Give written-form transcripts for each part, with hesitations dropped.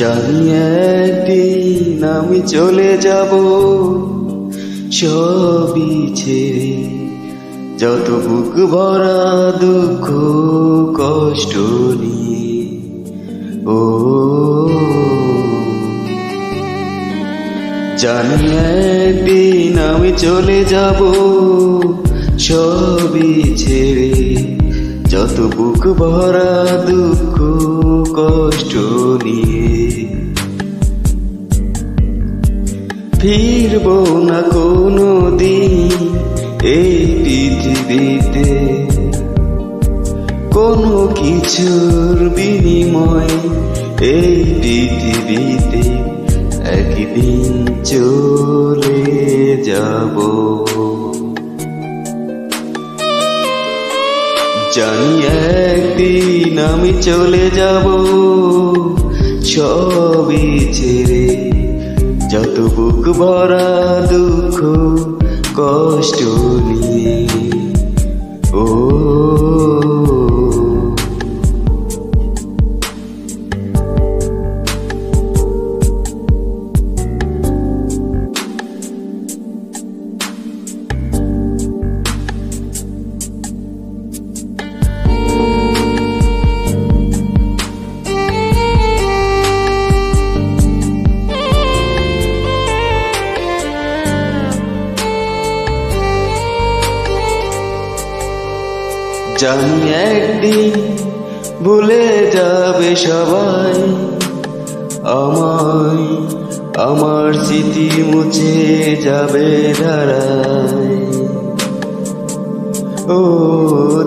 জানি একদিন আমি চলে যাব সবই ছেড়ে, যত বুক ভরা দুঃখ কষ্ট নিয়ে। ও জানি একদিন আমি চলে যাব সবই ছেড়ে, যত বুক ভরা দুঃখ কষ্ট নিয়ে। ফিরবো না কোনো দিন এই পৃথিবীতে কোনো কিছুর বিনিময়। এই পৃথিবীতে একদিন চলে যাব। জানি একদিন আমি চলে যাব সবই ছেড়ে, যত বুক ভরা দুঃখ কষ্ট নিয়ে। ও জানি একদিন ভুলে যাবে সবাই আমায়, আমার স্মৃতি মুছে যাবে ধারায়। ও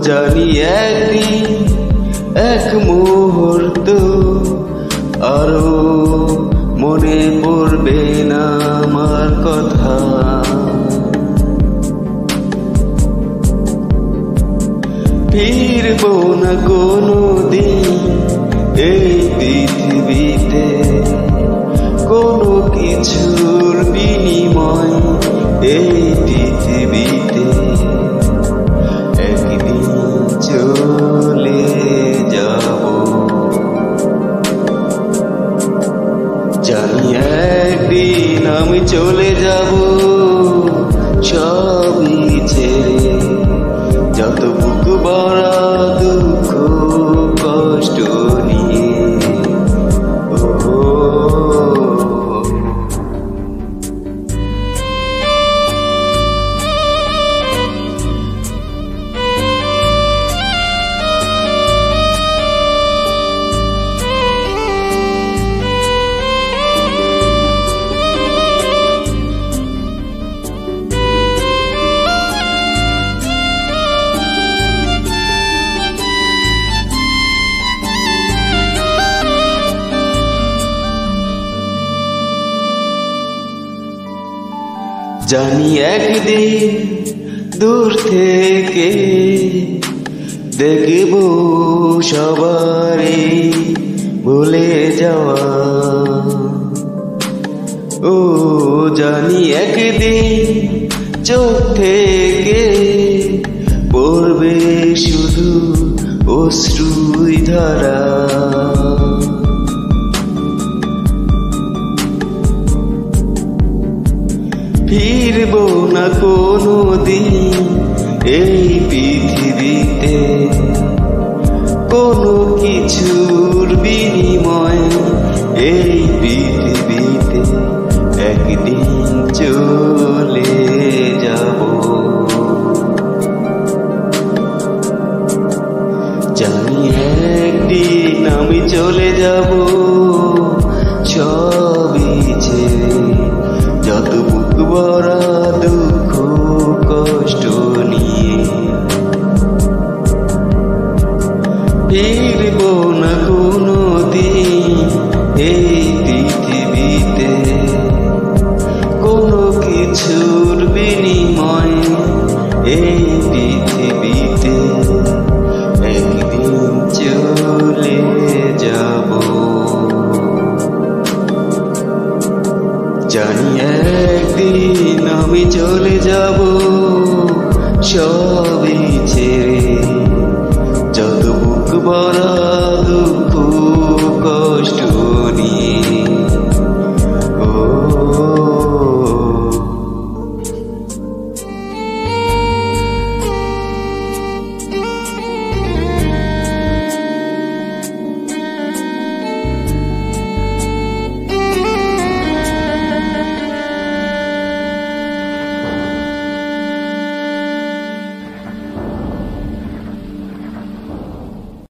জানি একদিন এক মুহূর্ত আরো মনে পড়বে না আমার কথা। ফিরবো না কোনো দিন এই পৃথিবীতে কোনো কিছুর বিনিময়। এই পৃথিবীতে একদিন চলে যাব। জানি একদিন আমি চলে যাব সবই ছেড়ে, যত বুক ভরা দুঃখ কষ্ট নিয়ে। জানি একদিন দূর থেকে দেখব সবারই ভুলে যাওয়া। ও জানি একদিন চোখ থেকে পড়বে শুধু অশ্রুই ধারা। ফিরবো না কোনো দিন এই পৃথিবীতে কোনো কিছুর বিনিময়। এই পৃথিবীতে একদিন চলে যাব। জানি একদিন আমি চলে যাব সবই ছেড়ে, যত বুক ভরা দুঃখ কষ্ট নিয়ে। ফিরবো না কোনো দিন এই পৃথিবীতে কোনো কিছুর বিনিময়। এই পৃথিবীতে একদিন চলে যাব। জানি একদিন আমি চলে যাব সবই ছেড়ে, যত বুক ভরা